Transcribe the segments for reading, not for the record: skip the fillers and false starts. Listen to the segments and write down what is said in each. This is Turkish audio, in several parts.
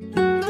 Selamünaleyküm.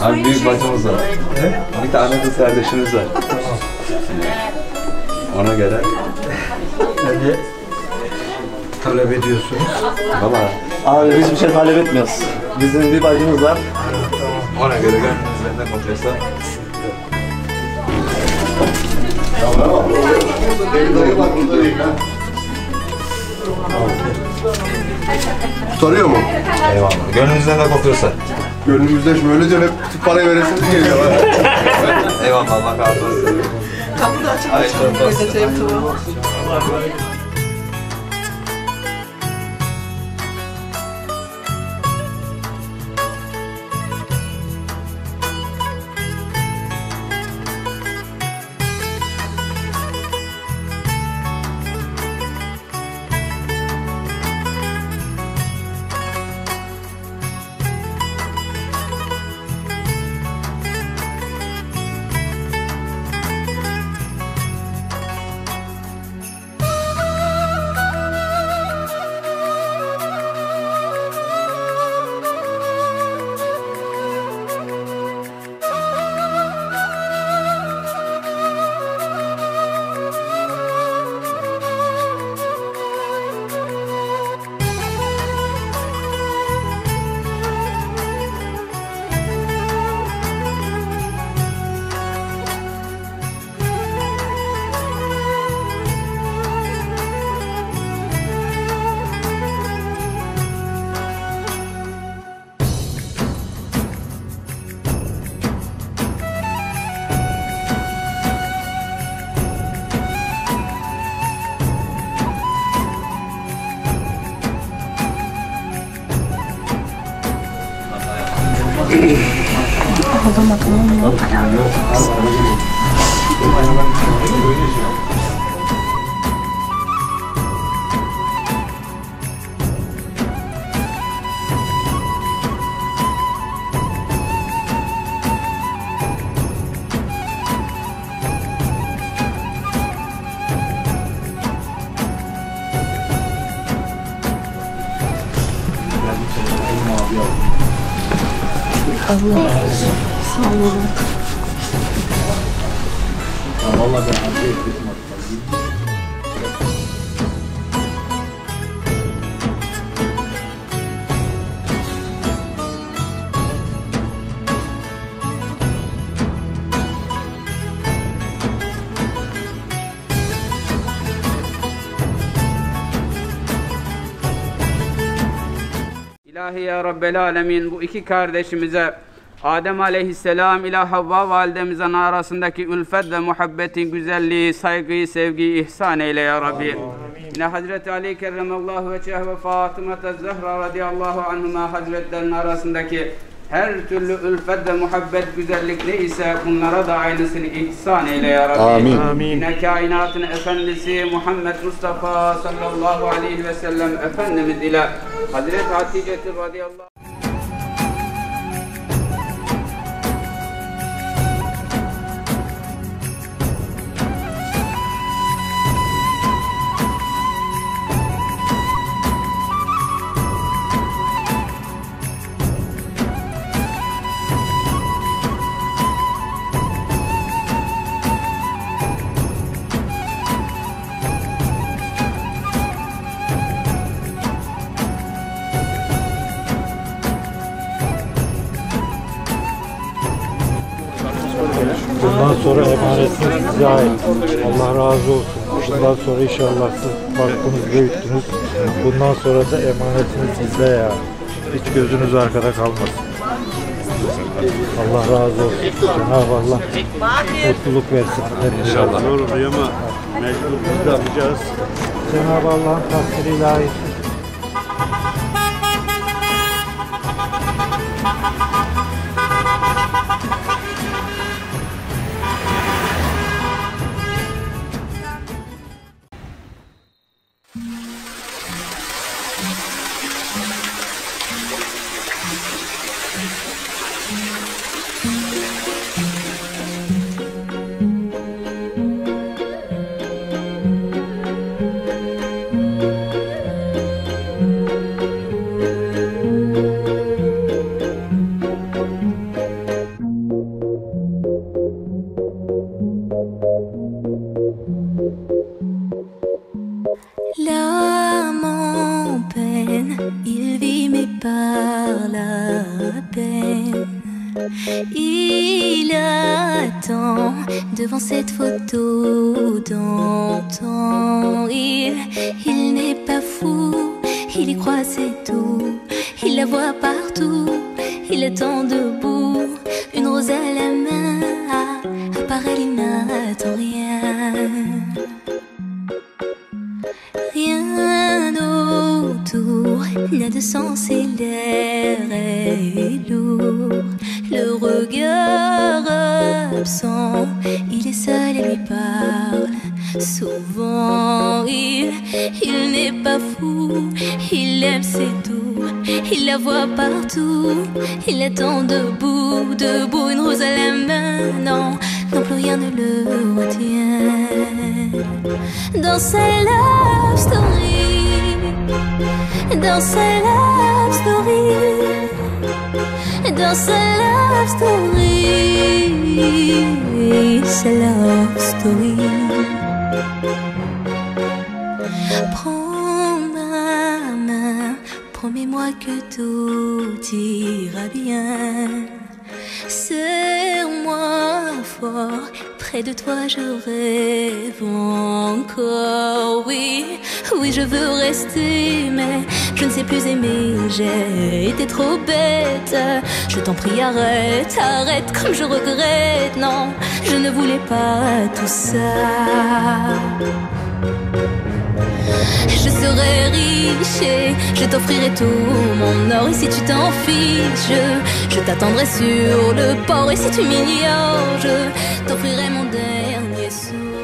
Abi büyük bacımız var. Bir tane kız kardeşimiz var. Ona göre ne talep ediyorsunuz? Valla abi biz bir şey talep etmiyoruz. Bizim bir bacımız var. Ona göre gönlünüzden ne kontrasta. Tamam. Soruyor mu? Eyvallah. Gönlümüzden de kopuyorsa. Gönlümüzden şöyle dönüp parayı veresiniz geliyor. Eyvallah, Allah razı olsun. kapı da açılmış. Allah sağ olun. Vallahi ben hadi ettim hatta. İlahi ya Rabbel Alemin, bu iki kardeşimize, Adem Aleyhisselam ile Havva validemizin arasındaki ülfet ve muhabbetin güzelliği, saygıyı, sevgiyi ihsan eyle ya Rabbi. Yine Hazreti Ali Kerremallahu Veçeh ve Fatıma-tı Zehra radiyallahu anhuma hazretlerinin arasındaki her türlü ülfet ve muhabbet güzellik neyse bunlara da aynısını ihsan eyle ya Rabbi. Amin. Amin. Yine kainatın efendisi Muhammed Mustafa sallallahu aleyhi ve sellem Efendimiz ile Hazreti Hatice-i radiyallahu bundan sonra emanetiniz size ait. Allah razı olsun. Bundan sonra inşallah siz baktınız, büyüttünüz. Bundan sonra da emanetiniz size ya. Hiç gözünüz arkada kalmasın. Allah razı olsun. Cenab-ı Allah mutluluk versin. İnşallah. Doğru duyuyor ama mecbur biz de yapacağız. Cenab-ı Allah'ın takdiri ilahi. Devant cette photo d'antan, il n'est pas fou, il y croit c'est tout, il la voit partout, il attend debout, une rose à la main, à part elle il n'attend rien. Rien autour n'a de sens et l'air est lourd. Le regard absent, il est seul et lui parle. Souvent il n'est pas fou, il aime ses doux, il la voit partout. Il attend debout, debout, une rose à la main. Non, non plus rien ne le retient. Dans sa love story, dans sa love story, dans sa love story, sa love story. Prends ma main, promets-moi que tout ira bien. Serre-moi fort, près de toi je rêve encore. Oui, oui, je veux rester, mais je ne sais plus aimer. J'ai été trop bête. Je t'en prie, arrête, arrête, comme je regrette. Non, je ne voulais pas tout ça. Je serai riche et je t'offrirai tout mon or. Et si tu t'en fiches, je t'attendrai sur le port. Et si tu m'ignores, je t'offrirai mon dernier sou.